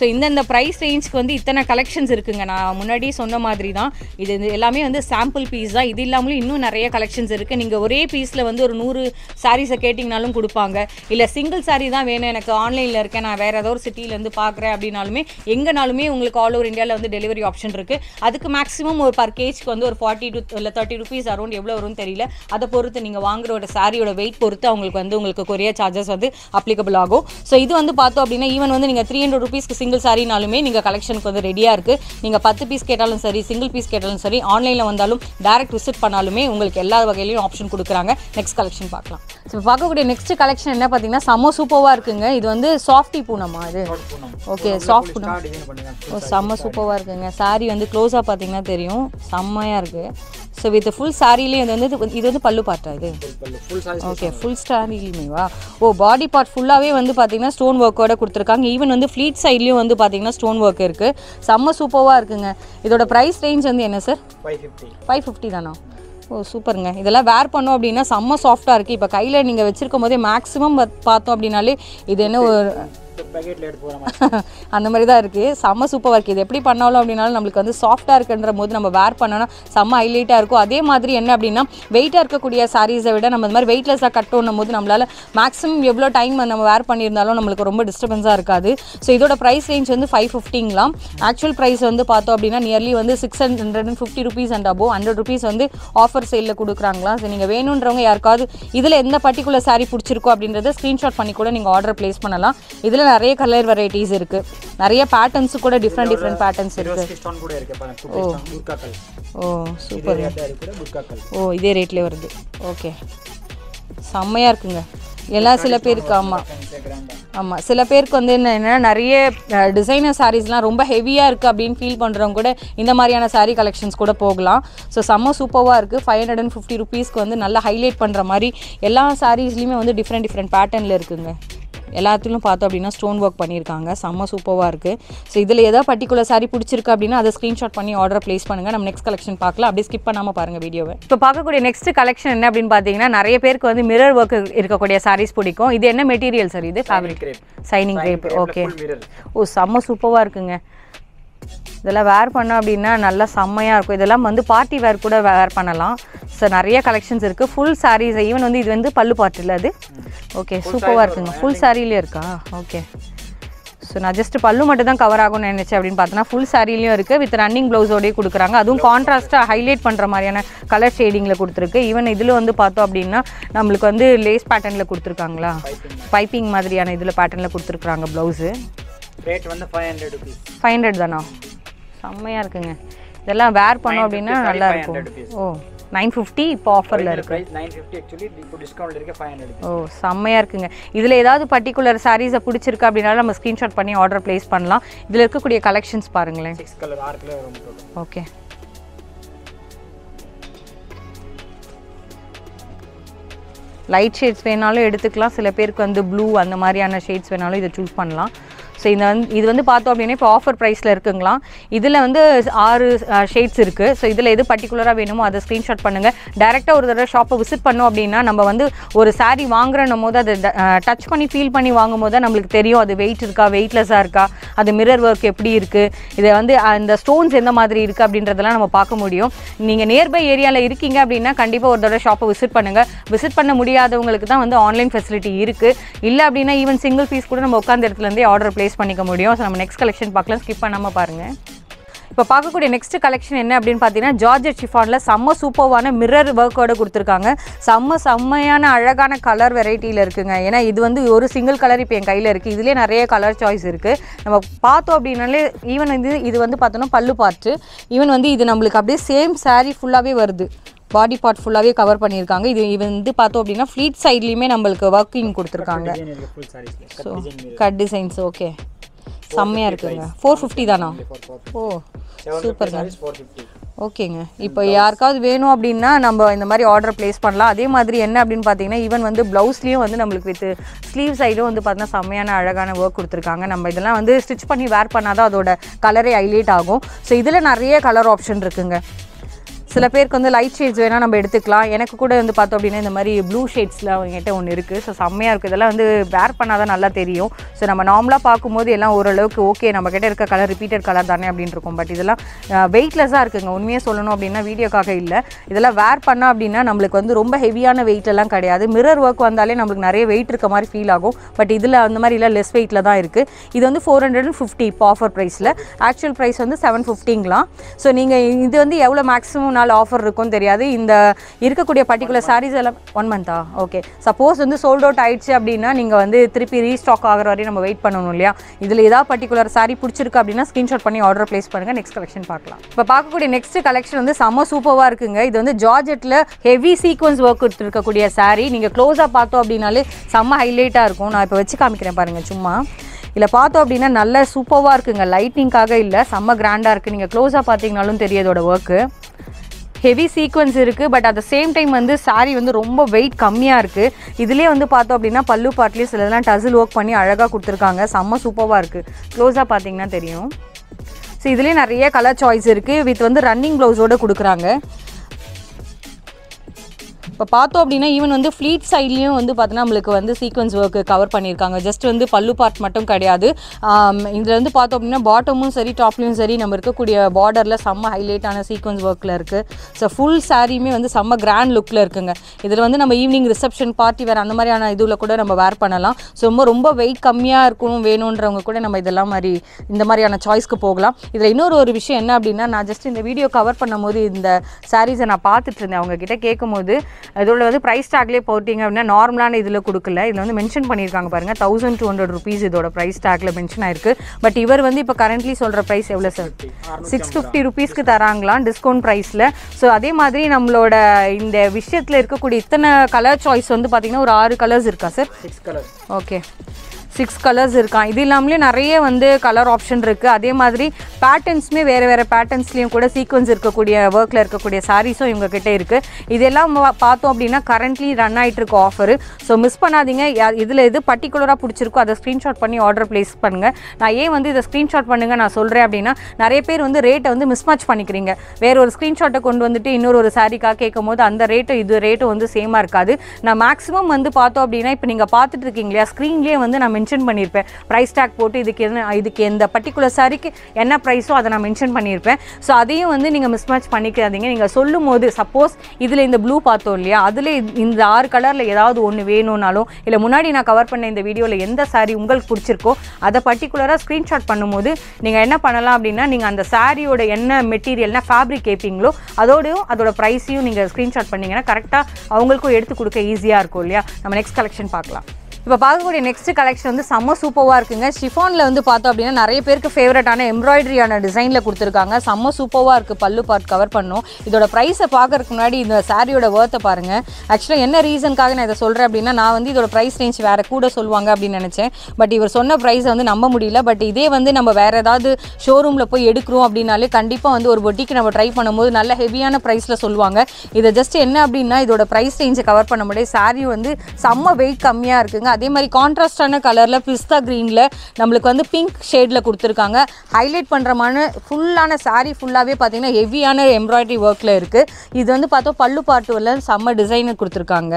ஸோ இந்தந்த ப்ரைஸ் ரேஞ்சுக்கு வந்து இத்தனை கலெக்ஷன்ஸ் இருக்குங்க. நான் முன்னாடியே சொன்ன மாதிரி தான் இது எல்லாமே வந்து சாம்பிள் பீஸ் தான். இது இல்லாமலும் இன்னும் நிறைய கலெக்ஷன்ஸ் இருக்குது. நீங்கள் ஒரே பீஸில் வந்து ஒரு நூறு சாரீஸை கேட்டிங்கனாலும் கொடுப்பாங்க, இல்லை சிங்கிள் சாரீ தான் வேணும் எனக்கு ஆன்லைனில் இருக்கேன் நான் வேறு ஏதோ ஒரு சிட்டிலேருந்து பார்க்குறேன் அப்படின்னாலுமே எங்கேனாலுமே உங்களுக்கு ஆல் ஓவர் இந்தியாவில் வந்து டெலிவரி ஆப்ஷன் இருக்குது. அதுக்கு மேக்ஸிமம் ஒரு பர் கேஜ்க்கு வந்து ஒரு ஃபார்ட்டி டூ இல்லை தேர்ட்டி ருபீஸ் அரௌண்ட் எவ்வளோ வரும்னு தெரியல, அதை பொறுத்து நீங்கள் வாங்குற ஒரு சாரியோட வெயிட் பொறுத்து அவங்களுக்கு வந்து உங்களுக்கு கொரியர் சார்ஜஸ் வந்து அப்ளிகபிள் ஆகும். ஸோ இது வந்து பார்த்தோம் அப்படின்னா ஈவன் வந்து நீங்கள் த்ரீ ஹண்ட்ரட் ருபீஸ்க்கு சிங்கிள் சாரினாலுமே நீங்கள் கலெக்ஷனுக்கு வந்து ரெடியாக இருக்குது. நீங்கள் பத்து பீஸ் கேட்டாலும் சரி, சிங்கிள் பீஸ் கேட்டாலும் சரி, ஆன்லைனில் வந்தாலும் டேரெக்ட் விசிட் பண்ணாலுமே உங்களுக்கு எல்லா வகையிலையும் ஆப்ஷன் கொடுக்குறாங்க. நெக்ஸ்ட் கலெக்ஷன் பார்க்கலாம். ஸோ பார்க்கக்கூடிய நெக்ஸ்ட் கலெக்ஷன் என்ன பார்த்தீங்கன்னா செம்ம சூப்பராக இருக்குங்க. இது வந்து சாஃப்டி பூனமா? இது ஓகே சாஃப்ட் பூனம். செம்ம சூப்பராக இருக்குங்க. சாரி வந்து க்ளோஸாக பார்த்தீங்கன்னா தெரியும், செம்மையாக இருக்குது. ஸோ வித் ஃபுல் சாரிலேயே இது வந்து இது வந்து பல்லு பார்ட்டா? இது ஓகே ஃபுல் சாரிலேயுமேவா? ஓ பாடி பார்ட் ஃபுல்லாகவே வந்து பார்த்தீங்கன்னா ஸ்டோன் ஒர்க்கோட கொடுத்துருக்காங்க. ஈவன் வந்து ஃப்ளீட் சைட்லேயும் வந்து பார்த்தீங்கன்னா ஸ்டோன் ஒர்க் இருக்குது. செம்ம சூப்பராக இருக்குங்க. இதோட ப்ரைஸ் ரேஞ்ச் வந்து என்ன sir? Five fifty five fifty தானா? ஓ சூப்பருங்க. இதெல்லாம் வேர் பண்ணோம் அப்படின்னா செம்ம சாஃப்டாக இருக்குது. இப்போ கையில் நீங்கள் வச்சுருக்கும் போதே மேக்ஸிமம் பார்த்தோம் அப்படின்னாலே இது என்ன ஒரு அந்த மாதிரி தான் இருக்குது. செம்ம சூப்பராக இருக்குது. இது எப்படி பண்ணாலும் அப்படின்னாலும் நம்மளுக்கு வந்து சாஃப்டாக இருக்குன்ற போது நம்ம வேர் பண்ணோன்னா செம்ம ஹைலைட்டாக இருக்கும். அதே மாதிரி என்ன அப்படின்னா வெயிட்டாக இருக்கக்கூடிய சாரீஸை விட நம்ம இந்த மாதிரி வெயிட்லெஸ்ஸாக கட் பண்ணும் போது நம்மளால் மேக்ஸிமம் எவ்வளோ டைம் நம்ம வேர் பண்ணியிருந்தாலும் நம்மளுக்கு ரொம்ப டிஸ்டர்பன்ஸாக இருக்காது. ஸோ இதோட ப்ரைஸ் ரேஞ்ச் வந்து ஃபைவ் ஃபிஃப்டிங்களாம். ஆக்சுவல் ப்ரைஸ் வந்து பார்த்தோம் அப்படின்னா நியர்லி வந்து six hundred and fifty rupees and above hundred rupees வந்து ஆஃபர் சேலில் கொடுக்குறாங்களா. ஸோ நீங்கள் வேணுன்றவங்க யாருக்காவது இதில் எந்த பர்டிகுலர் சாரீ பிடிச்சிருக்கோ அப்படின்றத ஸ்க்ரீன்ஷாட் பண்ணி கூட நீங்கள் ஆர்டர் பிளேஸ் பண்ணலாம். இதில் நிறைய கலர் வெரைட்டிஸ் இருக்கு, நிறைய பேட்டர்ன்ஸ் கூட டிஃபரெண்ட் டிஃபரெண்ட் பேட்டர்ன்ஸ் இருக்கு. ஸ்டோன் கூட இருக்கு பாருங்க, புர்கா கல். Oh super. இதே ரேட்ல புர்கா கல். ஓ இதே ரேட்ல வருது. ஓகே செம்மையா இருக்குங்க. எல்லாம் சில பேருக்கு ஆமாம் ஆமாம் சில பேருக்கு வந்து என்ன என்னென்னா நிறைய டிசைனர் சாரீஸ்லாம் ரொம்ப ஹெவியாக இருக்குது அப்படின்னு ஃபீல் பண்ணுறவங்க கூட இந்த மாதிரியான சாரீ கலெக்ஷன்ஸ் கூட போகலாம். ஸோ செம்ம சூப்பராக இருக்குது. ஃபைவ் ஹண்ட்ரட் அண்ட் ஃபிஃப்டி ருபீஸ்க்கு வந்து நல்லா ஹைலைட் பண்ணுற மாதிரி எல்லா சாரீஸ்லையுமே வந்து டிஃப்ரெண்ட் டிஃப்ரெண்ட் பேட்டர்னில் இருக்குங்க. எல்லாத்துலையும் பார்த்தோம் அப்படின்னா ஸ்டோன் ஒர்க் பண்ணியிருக்காங்க. செம்ம சூப்பராக இருக்குது. ஸோ இதில் ஏதாவது பர்டிகுலர் சாரி பிடிச்சிருக்கு அப்படின்னா அதை ஸ்க்ரீன்ஷாட் பண்ணி ஆர்டர் ப்ளேஸ் பண்ணுங்கள். நம்ம நெக்ஸ்ட் கலெக்ஷன் பார்க்கலாம், அப்படியே ஸ்கிப் பண்ணாமல் பாருங்கள் வீடியோவை. இப்போ பார்க்கக்கூடிய நெக்ஸ்ட் கலெக்ஷன் என்ன அப்படின்னு பார்த்தீங்கன்னா நிறைய பேருக்கு வந்து மிரர் ஒர்க் இருக்கக்கூடிய சாரீஸ் பிடிக்கும். இது என்ன மெட்டீரியல் சார்? இது fabric crepe, shining crepe. Okay ஓ செம்ம சூப்பராக இருக்குங்க. இதெல்லாம் வேர் பண்ணோம் அப்படின்னா நல்லா செம்மையாக இருக்கும். இதெல்லாம் வந்து பார்ட்டி வேர் கூட வேர் பண்ணலாம். ஸோ நிறைய கலெக்ஷன்ஸ் இருக்குது. ஃபுல் சாரீஸ் ஈவன் வந்து இது வந்து பல்லு பார்ட்டில் அது. ஓகே சூப்பராக இருக்குங்க. ஃபுல் சாரீலேயே இருக்கா? ஓகே நான் ஜஸ்ட் பல்லு மட்டும் தான் கவர் ஆகும் நினைச்சேன் அப்படி பார்த்தா ফুল சாரீலயும் இருக்கு வித் ரன்னிங் ப்ளவுஸ் ஓடே கொடுக்கறாங்க அதுவும் கான்ட்ராஸ்டா ஹைலைட் பண்ற மாதிரியான கலர் ஷேடிங்ல கொடுத்திருக்கு ஈவன் இதுல வந்து பார்த்தோம் அப்படினா நமக்கு வந்து லேஸ் பேட்டர்ன்ல கொடுத்திருக்காங்களா பைப்பிங் மாதிரியான இதுல பேட்டர்ன்ல கொடுத்திருக்காங்க ப்ளவுஸ் ரேட் வந்து five hundred rupees five hundred தானா செம்மயா இருக்குங்க இதெல்லாம் வேர் பண்ணோம் அப்படினா நல்லா இருக்கும் ஓ nine fifty இப்போ ஆஃபர்ல இருக்கு price nine fifty एक्चुअली இப்போ டிஸ்கவுண்ட்ல இருக்கு five hundred ஓ செம்மயா இருக்குங்க இதுல ஏதாவது பர்టిక్యులர் sarees பிடிச்சிருக்கு அப்படினா நம்ம ஸ்கிரீன்ஷாட் பண்ணி ஆர்டர் பிளேஸ் பண்ணலாம் இதுல இருக்க கூடிய கலெக்ஷன்ஸ் பாருங்களே six கலர் six கலர் வந்துருக்கு ஓகே லைட் ஷேட்ஸ் வேணாலும் எடுத்துக்கலாம் சில பேருக்கு வந்து ப்ளூ அந்த மாதிரியான ஷேட்ஸ் வேணாலும் இத चूஸ் பண்ணலாம் சோ இந்த இது வந்து பார்த்தோம் அப்படினா இப்போ ஆஃபர் பிரைஸ்ல இருக்குங்களா இதுல வந்து six ஷேட்ஸ் இருக்கு சோ இதுல எது பர்టిక్యులரா வேணுமோ அத ஸ்கிரீன்ஷாட் பண்ணுங்க டைரக்டா ஒரு தடவை ஷாப்பை விசிட் பண்ணோம் அப்படினா நம்ம வந்து ஒரு saree வாங்குறனோமோது அது டச் பண்ணி ஃபீல் பண்ணி வாங்கும்போது நமக்கு தெரியும் அது weight இருக்கா weightless ஆ இருக்கா அது மிரர் வர்க் எப்படி இருக்கு இது வந்து அந்த ஸ்டோன்ஸ் என்ன மாதிரி இருக்கு அப்படின்றதெல்லாம் நம்ம பார்க்க முடியும் நீங்க நியர் பை ஏரியால இருக்கீங்க அப்படினா கண்டிப்பா ஒரு தடவை ஷாப்பை விசிட் பண்ணுங்க விசிட் பண்ண முடியாதவங்களுக்கு தான் வந்து ஆன்லைன் ஃபெசிலிட்டி இருக்கு இல்ல அப்படினா ஈவன் single piece கூட நம்ம உட்கார்ந்த இடத்துல இருந்தே ஆர்டர் பிளேஸ் பண்ணிக்க முடியும் சோ நம்ம நெக்ஸ்ட் கலெக்ஷன் பார்க்கலாம் ஸ்கிப் பண்ணாம பாருங்க இப்போ பார்க்கக்கூடிய நெக்ஸ்ட் கலெக்ஷன் என்ன அப்படினு பார்த்தீங்கன்னா ஜார்ஜெட் ஷிஃபான்ல செம்ம சூப்பரான மிரர் வர்க்கோட கொடுத்திருக்காங்க செம்ம செம்மையான அழகான கலர் வெரைட்டில இருக்குங்க ஏனா இது வந்து ஒரு சிங்கிள் கலர் இப்போ என் கையில இருக்கு இதுலயே நிறைய கலர் சாய்ஸ் இருக்கு நம்ம பார்த்தோம் அப்படினாலே ஈவன் இது இது வந்து பார்த்தோம்னா பல்லு பார்ட் ஈவன் வந்து இது நமக்கு அப்படியே சேம் saree ஃபுல்லாவே வருது बॉडी पार्ट फुल्लावे कवर பண்ணிருக்காங்க இது வந்து பாத்தோம் அப்படினா ஃப்ளீட் சைடுலயுமே நமக்கு வர்க்கிங் கொடுத்திருக்காங்க சோ கட் டிசைன்ஸ் ஓகே செம்மயா இருக்குங்க four fifty தானா oh super sir four fifty ஓகேங்க இப்போ யார்காவது வேணும் அப்படினா நம்ம இந்த மாதிரி ஆர்டர் பிளேஸ் பண்ணலாம் அதே மாதிரி என்ன அப்படினு பாத்தீங்கன்னா ஈவன் வந்து ப்ளவுஸ்லயும் வந்து நமக்கு வித் ஸ்லீவ் சைடும் வந்து பார்த்தா செம்மையான அழகான வர்க் கொடுத்திருக்காங்க நம்ம இதெல்லாம் வந்து ஸ்டிட்ச் பண்ணி வேர் பண்ணாதான் அதோட கலரே ஹைலைட் ஆகும் சோ இதுல நிறைய கலர் ஆப்ஷன் இருக்குங்க சில பேருக்கு வந்து லைட் ஷேட்ஸ் வேணா நம்ம எடுத்துக்கலாம் எனக்கு கூட வந்து பார்த்தோம் அப்படினா இந்த மாதிரி ப்ளூ ஷேட்ஸ்ல என்கிட்ட ஒன்னு இருக்கு சோ செம்மையா இருக்கு இதெல்லாம் வந்து வேர் பண்ணாதான் நல்லா தெரியும் சோ நம்ம நார்மலா பாக்கும்போது எல்லாம் ஓரளவுக்கு ஓகே நம்ம கிட்ட இருக்க கலர் ரிப்பீட்டட் கலர் தானே அப்படினு இருக்கும் பட் இதெல்லாம் வெயிட்லெஸ்ஸா இருக்குங்க உண்மையா சொல்லணும் அப்படினா வீடியோக்காக இல்ல இதெல்லாம் வேர் பண்ணா அப்படினா நமக்கு வந்து ரொம்ப ஹெவியான வெயிட் எல்லாம் கிடையாது மிரர் வர்க் வந்தாலே நமக்கு நிறைய வெயிட் இருக்க மாதிரி ஃபீல் ஆகும் பட் இதுல அந்த மாதிரி இல்ல லெஸ் வெயிட்ல தான் இருக்கு இது வந்து four fifty இப்போ ஆஃபர் பிரைஸ்ல ஆக்சுவல் பிரைஸ் வந்து seven fifty-ங்களா சோ நீங்க இது வந்து எவ்வளவு மேக்ஸிமம் ஆஃபர் இருக்குன்னு தெரியாது இந்த இருக்க கூடிய பர்టిక్యులர் sarees எல்லாம் one month ஆ ஓகே சப்போஸ் வந்து sold out ஆயிடுச்சு அப்படினா நீங்க வந்து திருப்பி ரீஸ்டாக் ஆகற வரை நம்ம வெயிட் பண்ணனும் இல்லையா இதுல ஏதா பர்టిక్యులர் saree பிடிச்சிருக்கு அப்படினா ஸ்கிரீன்ஷாட் பண்ணி ஆர்டர் பிளேஸ் பண்ணுங்க நெக்ஸ்ட் கலெக்ஷன் பார்க்கலாம் இப்போ பார்க்க கூடிய நெக்ஸ்ட் கலெக்ஷன் வந்து செம சூப்பரா இருக்குங்க இது வந்து ஜார்ஜெட்ல ஹெவி சீக்வென்ஸ் வர்க் கொடுத்திருக்க கூடிய saree நீங்க க்ளோஸா பார்த்தோம் அப்படினாலே செம ஹைலைட்டா இருக்கும் நான் இப்போ வெச்சு காமிக்கிறேன் பாருங்க சும்மா இல்ல பார்த்தோம் அப்படினா நல்ல சூப்பரா இருக்குங்க லைட்டிங்காக இல்ல செம கிராண்டா இருக்கு நீங்க க்ளோஸா பாத்தீங்கனாலும் தெரியாதோட வர்க் हेवी सीक्वेंस இருக்கு but at the same time வந்து saree வந்து ரொம்ப weight கம்மியா இருக்கு இதுலயே வந்து பார்த்தோம் அப்படினா பல்லு பார்ட்லயே சிலதெல்லாம் டசல் வர்க் பண்ணி அழகா கொடுத்திருக்காங்க செம்ம சூப்பரா இருக்கு க்ளோஸா பாத்தீங்கன்னா தெரியும் சோ இதுலயே நிறைய கலர் சாய்ஸ் இருக்கு வித் வந்து ரன்னிங் ப்ளவுஸ் ஓட கொடுக்கறாங்க இப்போ பார்த்தோம் அப்படினா ஈவன் வந்து ஃப்ளீட் சைடுலயும் வந்து பார்த்தா நமக்கு வந்து சீக்வென்ஸ் வர்க் கவர் பண்ணிருக்காங்க ஜஸ்ட் வந்து பல்லு பார்ட் மட்டும் கிடையாது இதுல வந்து பார்த்தோம் அப்படினா பாட்டமும் சரி டாப்லயும் சரி நம்ம இருக்க கூடிய borderல செம்ம ஹைலைட்டான சீக்வென்ஸ் வர்க்ல இருக்கு சோ ফুল சாரீமே வந்து செம்ம கிராண்ட் லுக்ல இருக்குங்க இதுல வந்து நம்ம ஈவினிங் ரிசப்ஷன் பார்ட்டி வேற அந்த மாதிரியான இதுல கூட நம்ம வேர் பண்ணலாம் சோ ரொம்ப ரொம்ப weight கம்மியா இருக்கணும் வேணும்ன்றவங்க கூட நம்ம இதெல்லாம் மாதிரி இந்த மாதிரியான சாய்ஸ்க்கு போகலாம் இதுல இன்னொரு ஒரு விஷயம் என்ன அப்படினா நான் ஜஸ்ட் இந்த வீடியோ கவர் பண்ணும்போது இந்த sarees நான் பார்த்துட்டு இருந்தேன் அவங்க கிட்ட கேக்கும்போது இதோட வந்து பிரைஸ் டாக்லயே போட்டிங்க அப்படினா நார்மலான இதுல கொடுக்கல இதுல வந்து மென்ஷன் பண்ணிருக்காங்க பாருங்க twelve hundred rupees இதோட பிரைஸ் டாக்ல மென்ஷன் ஆயிருக்கு பட் இவர் வந்து இப்ப கரண்ட்லி சொல்ற பிரைஸ் எவ்வளவு சார் six fifty rupees க்கு தராங்களா டிஸ்கவுண்ட் பிரைஸ்ல சோ அதே மாதிரி நம்மளோட இந்த விஷயத்துல இருக்க கூடிய இத்தனை கலர் சாய்ஸ் வந்து பாத்தீங்கன்னா ஒரு six கலர்ஸ் இருக்கா sir six colours okay six colours இருக்கா இது இல்லாமலே நிறைய வந்து கலர் ஆப்ஷன் இருக்கு அதே மாதிரி பேட்டர்ன்ஸ்மே வேற வேற பேட்டர்ன்ஸ்லயும் கூட சீக்வென்ஸ் இருக்க கூடிய வர்க்ல இருக்க கூடிய சாரீஸும் இவங்க கிட்ட இருக்கு இதெல்லாம் பார்த்தோம் அப்படினா கரண்ட்லி ரன் ஆயிட்டு இருக்க ஆஃபர் சோ மிஸ் பண்ணாதீங்க இதுல எது பர்టిక్యులரா பிடிச்சிருக்கோ அத ஸ்கிரீன்ஷாட் பண்ணி ஆர்டர் பிளேஸ் பண்ணுங்க நான் ஏன் வந்து இத ஸ்கிரீன்ஷாட் பண்ணுங்க நான் சொல்றேன் அப்படினா நிறைய பேர் வந்து ரேட்டை வந்து மிஸ்மேட்ச் பண்ணிக்கிறீங்க வேற ஒரு ஸ்கிரீன்ஷாட்டை கொண்டு வந்துட்டு இன்னொரு ஒரு சாரீக்கா கேக்கும்போது அந்த ரேட் இது ரேட் வந்து சேமா இருக்காது நான் மேக்ஸिमम வந்து பார்த்தோம் அப்படினா இப்போ நீங்க பார்த்துட்டு இருக்கீங்களா ஸ்கிரீன்லயே வந்து நான் மென்ஷன் பண்ணிருப்பேன் பிரைஸ் டாக் போட்டு இதுக்கு என்ன இதுக்கு இந்த பர்టిక్యులர் சாரிக்கு என்ன பிரைஸோ அத நான் மென்ஷன் பண்ணிருப்பேன் சோ அதையும் வந்து நீங்க mismatch பண்ணிக்காதீங்க நீங்க சொல்லும்போது சப்போஸ் இதுல இந்த ப்ளூ பார்த்தோம்லையா அதுல இந்த ஆறு கலர்ல ஏதாவது ஒன்னு வேணும்னாலோ இல்ல முன்னாடி நான் கவர் பண்ண இந்த வீடியோல எந்த சாரி உங்களுக்கு பிடிச்சிருக்கோ அத பர்టిక్యులரா ஸ்கிரீன்ஷாட் பண்ணும்போது நீங்க என்ன பண்ணலாம் அப்படினா நீங்க அந்த சாரியோட என்ன மெட்டீரியல்னா ஃபேப்ரிக் கேப்பிங்களோ அதோடயும் அதோட பிரைஸையும் நீங்க ஸ்கிரீன்ஷாட் பண்ணீங்கனா கரெக்ட்டா அவங்களுக்கு எடுத்து கொடுக்க ஈஸியா இருக்கும் இல்லையா நம்ம நெக்ஸ்ட் கலெக்ஷன் பார்க்கலாம் இப்போ பார்க்கக்கூடிய நெக்ஸ்ட் கலெக்ஷன் வந்து செம்ம சூப்பராக இருக்குங்க ஷிஃபானில் வந்து பார்த்தோம் அப்படின்னா நிறைய பேருக்கு ஃபேவரட்டான எம்ப்ராய்டரியான டிசைனில் கொடுத்துருக்காங்க செம்ம சூப்பராக இருக்குது பல்லு பார்ட் கவர் பண்ணோம் இதோட ப்ரைஸை பார்க்கறதுக்கு முன்னாடி இந்த சாரியோட வேர்த்தை பாருங்கள் ஆக்சுவலாக என்ன ரீசனுக்காக நான் இதை சொல்கிறேன் அப்படின்னா நான் வந்து இதோட ப்ரைஸ் ரேஞ்ச் வேறு கூட சொல்லுவாங்க அப்படின்னு நினச்சேன் பட் இவர் சொன்ன ப்ரைஸை வந்து நம்ப முடியல பட் இதே வந்து நம்ம வேறு ஏதாவது ஷோரூமில் போய் எடுக்கிறோம் அப்படின்னாலே கண்டிப்பாக வந்து ஒரு பொட்டிக்கு நம்ம ட்ரை பண்ணும்போது நல்ல ஹெவியான ப்ரைஸில் சொல்லுவாங்க இதை ஜஸ்ட் என்ன அப்படின்னா இதோட ப்ரைஸ் ரேஞ்சை கவர் பண்ண முடியாது சாரி வந்து செம்ம வெயிட் கம்மியாக இருக்குங்க அதே மாதிரி கான்ட்ராஸ்டான கலர்ல பிஸ்தா கிரீன்ல நமக்கு வந்து பிங்க் ஷேட்ல கொடுத்திருக்காங்க ஹைலைட் பண்றமான ஃபுல்லான சாரி ஃபுல்லாவே பாத்தீங்கன்னா ஹெவியான எம்ப்ராய்டரி வர்க்ல இருக்கு இது வந்து பார்த்தா பல்லு பார்ட்டுல செம்ம டிசைன் கொடுத்திருக்காங்க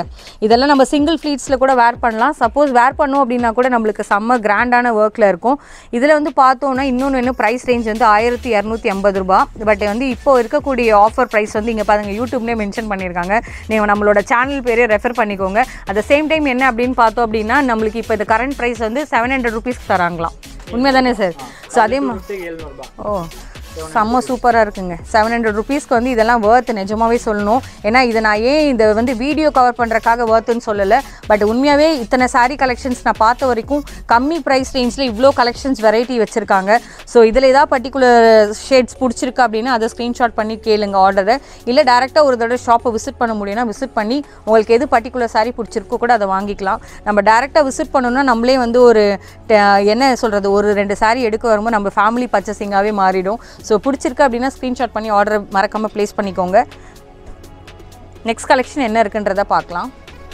இதெல்லாம் நம்ம சிங்கிள் ஃப்ளீட்ஸ்ல கூட வேர் பண்ணலாம் சப்போஸ் வேர் பண்ணோம் அப்படினா கூட நமக்கு செம்ம கிராண்டான வர்க்ல இருக்கும் இதுல வந்து பார்த்தோம்னா இன்னொன்னு என்ன பிரைஸ் ரேஞ்ச் வந்து ஆயிரத்து இருநூற்று ஐம்பது ரூபாய் பட் வந்து இப்போ இருக்கக்கூடிய ஆஃபர் பிரைஸ் வந்து இங்க பாருங்க யூடியூப்லயே மென்ஷன் பண்ணிருக்காங்க நீங்க நம்மளோட சேனல் பேரே ரெஃபர் பண்ணிக்கோங்க அட் தி சேம் டைம் என்ன அப்படினு பார்த்தோம் அப்படினா நமக்கு இப்போ இந்த கரண்ட் பிரைஸ் வந்து seven hundred rupees தராங்கலாம் உண்மைதானே சார் சோ அதே ஓ செம்ம சூப்பராக இருக்குங்க செவன் ஹண்ட்ரட் ருபீஸ்க்கு வந்து இதெல்லாம் வேர்த் நிஜமாகவே சொல்லணும் ஏன்னா இதை நான் ஏன் இதை வந்து வீடியோ கவர் பண்ணுறக்காக வேர்த்துன்னு சொல்லலை பட் உண்மையாகவே இத்தனை சாரீ கலெக்ஷன்ஸ் நான் பார்த்த வரைக்கும் கம்மி ப்ரைஸ் ரேஞ்சில் இவ்வளோ கலெக்ஷன்ஸ் வெரைட்டி வச்சுருக்காங்க ஸோ இதில் ஏதாவது பர்டிகுலர் ஷேட்ஸ் பிடிச்சிருக்கு அப்படின்னா அதை ஸ்க்ரீன்ஷாட் பண்ணி கேளுங்க ஆர்டரை இல்லை டேரெக்டாக ஒரு தடவை ஷாப்பை விசிட் பண்ண முடியும்னா விசிட் பண்ணி உங்களுக்கு எது பர்டிகுலர் சாரீ பிடிச்சிருக்கோ கூட அதை வாங்கிக்கலாம் நம்ம டேரெக்டாக விசிட் பண்ணோம்னா நம்மளே வந்து ஒரு என்ன சொல்கிறது ஒரு ரெண்டு சாரீ எடுக்க வரும்போது நம்ம ஃபேமிலி பர்ச்சேசிங்காகவே மாறிடும் ஸோ பிடிச்சிருக்கு அப்படின்னா ஸ்க்ரீன்ஷாட் பண்ணி ஆர்டர் மறக்காமல் ப்ளேஸ் பண்ணிக்கோங்க நெக்ஸ்ட் கலெக்ஷன் என்ன இருக்குன்றதை பார்க்கலாம்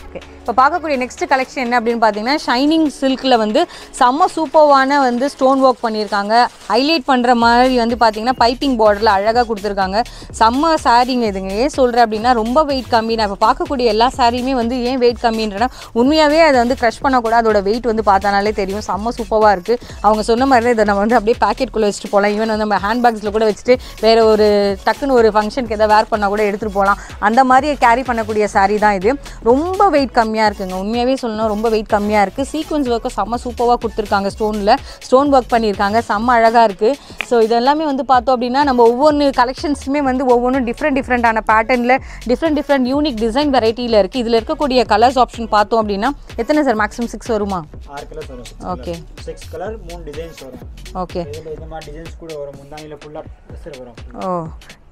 ஓகே இப்போ பார்க்கக்கூடிய நெக்ஸ்ட் கலெக்ஷன் என்ன அப்படின்னு பார்த்தீங்கன்னா ஷைனிங் சில்கில் வந்து செம்ம சூப்பரான வந்து ஸ்டோன் ஒர்க் பண்ணியிருக்காங்க ஹைலைட் பண்ணுற மாதிரி வந்து பார்த்தீங்கன்னா பைப்பிங் பார்டரில் அழகாக கொடுத்துருக்காங்க செம்ம சாரீங்க இதுங்க ஏன் சொல்கிறேன் அப்படின்னா ரொம்ப வெயிட் கம்மி நான் இப்போ பார்க்கக்கூடிய எல்லா சாரியுமே வந்து ஏன் வெயிட் கம்மின்றனா உண்மையாகவே அதை வந்து க்ரஷ் பண்ணக்கூட அதோட வெயிட் வந்து பார்த்தாலே தெரியும் செம்ம சூப்பராக இருக்குது அவங்க சொன்ன மாதிரி தான் இதை நம்ம வந்து அப்படியே பேக்கெட்குள்ளே வச்சுட்டு போகலாம் ஈவன் வந்து நம்ம ஹேண்ட் பேக்ஸில் கூட வச்சுட்டு வேறு ஒரு டக்குன்னு ஒரு ஃபங்க்ஷனுக்கு எதாவது வேர் பண்ணால் கூட எடுத்துகிட்டு போகலாம் அந்த மாதிரி கேரி பண்ணக்கூடிய சாரீ தான் இது ரொம்ப வெயிட் கம்மியாக இருக்குங்க உண்மையாகவே சொல்லணும் ரொம்ப வெயிட் கம்மியாக இருக்குது சீக்வன்ஸ் ஒர்க்கு செம்ம சூப்பராக கொடுத்துருக்காங்க ஸ்டோனில் ஸ்டோன் ஒர்க் பண்ணியிருக்காங்க செம்ம அழகாக இருக்குது ஸோ இதெல்லாமே வந்து பார்த்தோம் அப்படின்னா நம்ம ஒவ்வொன்று கலெக்ஷன்ஸுமே வந்து ஒவ்வொன்றும் டிஃப்ரெண்ட் டிஃப்ரெண்டான பேட்டர்னில் டிஃப்ரெண்ட் டிஃப்ரெண்ட் யூனிக் டிசைன் வெரைட்டியில் இருக்குது இதில் இருக்கக்கூடிய கலர்ஸ் ஆப்ஷன் பார்த்தோம் அப்படின்னா எத்தனை சார் மேக்ஸிமம் சிக்ஸ் வருமா ஓகே சிக்ஸ் கலர் மூணு டிசைன்ஸ் வரும் ஓகே கூட வரும் ஓ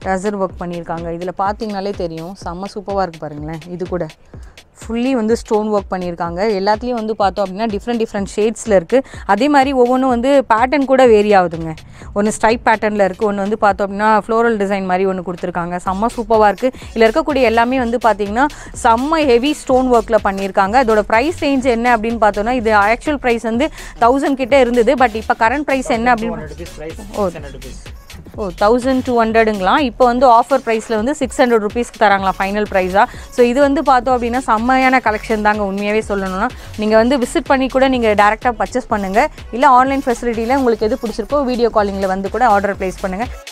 டசர் ஒர்க் பண்ணியிருக்காங்க இதில் பார்த்தீங்கனாலே தெரியும் செம்ம சூப்பராக இருக்குது பாருங்களேன் இது கூட ஃபுல்லி வந்து ஸ்டோன் ஒர்க் பண்ணியிருக்காங்க எல்லாத்துலேயும் வந்து பார்த்தோம் அப்படின்னா டிஃப்ரெண்ட் டிஃப்ரெண்ட் ஷேட்ஸில் இருக்குது அதே மாதிரி ஒவ்வொன்றும் வந்து பேட்டர்ன் கூட வேரி ஆகுதுங்க ஒன்று ஸ்ட்ரைப் பேட்டர்னில் இருக்குது ஒன்று வந்து பார்த்தோம் அப்படின்னா ஃப்ளோரல் டிசைன் மாதிரி ஒன்று கொடுத்துருக்காங்க செம்ம சூப்பராக இருக்குது இதில் இருக்கக்கூடிய எல்லாமே வந்து பார்த்திங்கன்னா செம்ம ஹெவி ஸ்டோன் ஒர்க்கில் பண்ணியிருக்காங்க இதோட ப்ரைஸ் ரேஞ்ச் என்ன அப்படின்னு பார்த்தோம்னா இது ஆக்சுவல் ப்ரைஸ் வந்து தௌசண்ட் கிட்டே இருந்தது பட் இப்போ கரண்ட் ப்ரைஸ் என்ன அப்படின்னு ஓ ஓ தௌசண்ட் டூ ஹண்ட்ரடுங்களா இப்போ வந்து ஆஃபர் ப்ரைஸில் வந்து சிக்ஸ் ஹண்ட்ரட் ருபீஸ்க்கு தராங்களா ஃபைனல் ப்ரைஸாக ஸோ இது வந்து பார்த்தோம் அப்படின்னா செம்மையான கலெக்ஷன் தாங்க உண்மையாகவே சொல்லணும்னா நீங்கள் வந்து விசிட் பண்ணி கூட நீங்கள் டேரெக்டாக பர்ச்சேஸ் பண்ணுங்கள் இல்லை ஆன்லைன் ஃபெசிலிட்டியில் உங்களுக்கு எது பிடிச்சிருக்கோ வீடியோ காலிங்கில் வந்து கூட ஆர்டர் ப்ளேஸ் பண்ணுங்கள்